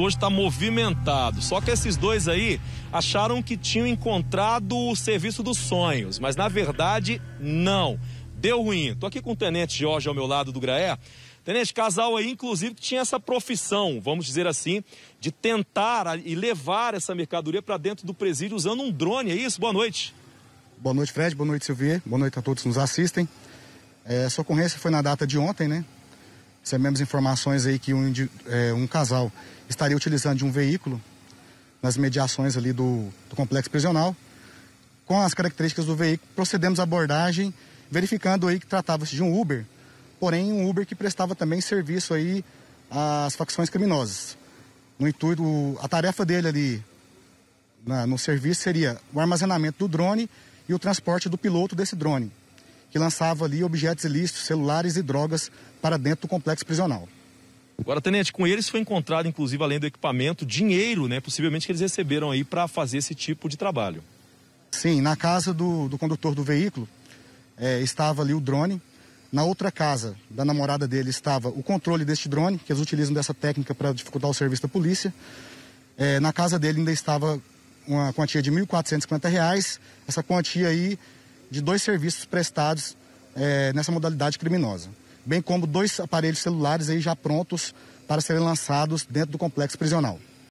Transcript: trânsito hoje está movimentado. Só que esses dois aí acharam que tinham encontrado o serviço dos sonhos, mas na verdade não. Deu ruim. Estou aqui com o Tenente Jorge ao meu lado do Graé. Tenente, casal aí, inclusive, que tinha essa profissão, vamos dizer assim, de tentar e levar essa mercadoria para dentro do presídio usando um drone, é isso? Boa noite. Boa noite, Fred. Boa noite, Silvia. Boa noite a todos que nos assistem. Essa ocorrência foi na data de ontem, né? Recebemos informações aí que um casal estaria utilizando de um veículo nas mediações ali do complexo prisional. Com as características do veículo, procedemos à abordagem, verificando aí que tratava-se de um Uber, porém um Uber que prestava também serviço aí às facções criminosas. No intuito, a tarefa dele ali no serviço seria o armazenamento do drone e o transporte do piloto desse drone, que lançava ali objetos ilícitos, celulares e drogas para dentro do complexo prisional. Agora, Tenente, com eles foi encontrado, inclusive, além do equipamento, dinheiro, né? Possivelmente que eles receberam aí para fazer esse tipo de trabalho. Sim, na casa do condutor do veículo estava ali o drone. Na outra casa da namorada dele estava o controle deste drone, que eles utilizam dessa técnica para dificultar o serviço da polícia. Na casa dele ainda estava uma quantia de R$ 1.450, essa quantia aí de dois serviços prestados nessa modalidade criminosa, bem como dois aparelhos celulares aí já prontos para serem lançados dentro do complexo prisional.